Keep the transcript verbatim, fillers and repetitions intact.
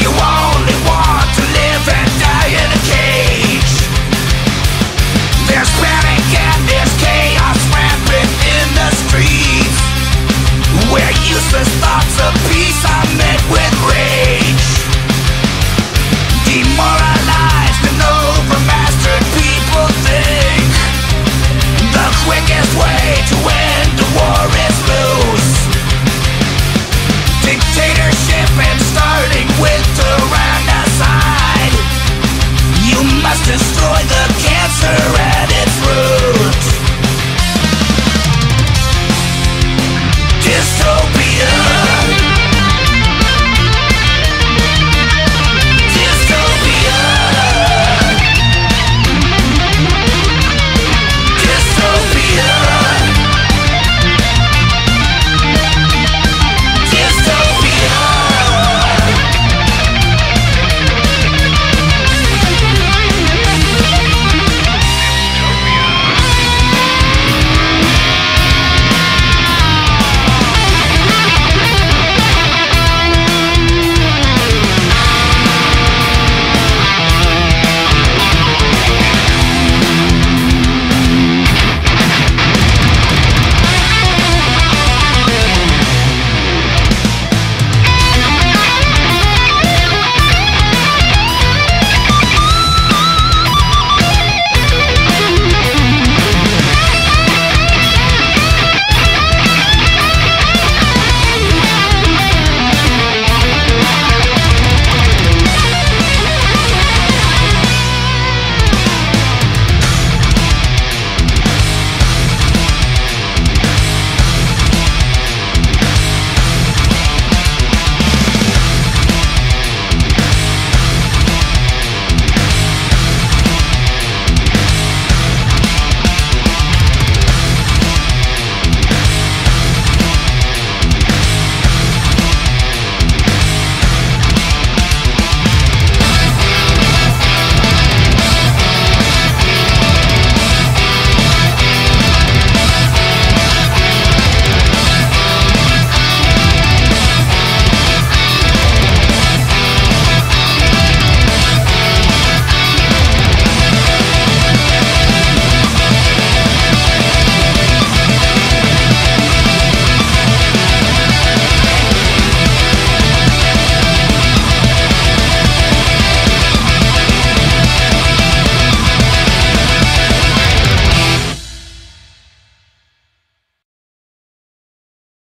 you are.